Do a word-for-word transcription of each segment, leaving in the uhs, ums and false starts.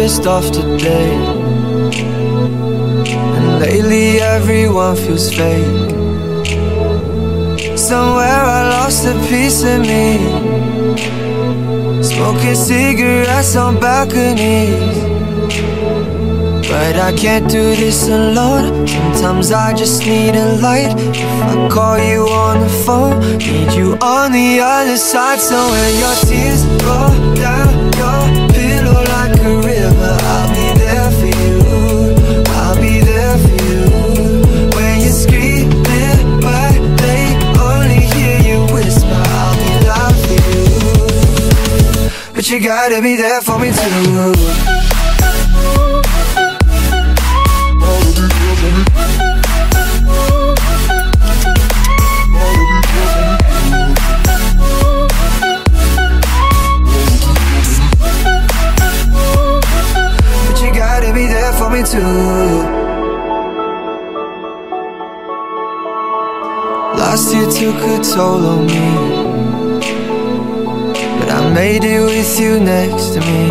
pissed off today, and lately everyone feels fake. Somewhere I lost a piece of me, smoking cigarettes on balconies. But I can't do this alone. Sometimes I just need a light. If I call you on the phone, need you on the other side. So when your tears roll down your pillow like a river, I'll be there for you. I'll be there for you. When you scream, but you gotta be there for me too. But you gotta be there for me too. Last year took a toll on me, I made it with you next to me.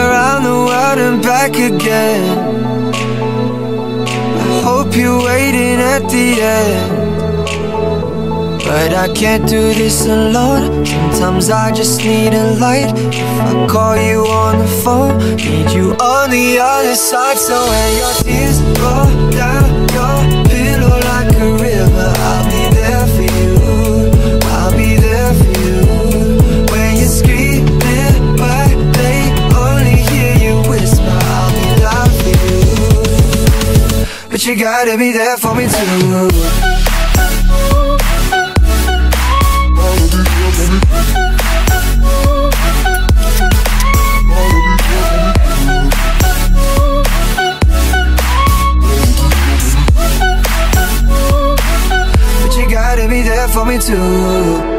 Around the world and back again, I hope you're waiting at the end. But I can't do this alone. Sometimes I just need a light. If I call you on the phone, need you on the other side. So when your tears roll down your pillow like a river, I'll be there for you. I'll be there for you. When you're screaming, but they only hear you whisper, I'll be loud for you. But you gotta be there for me too. For me too.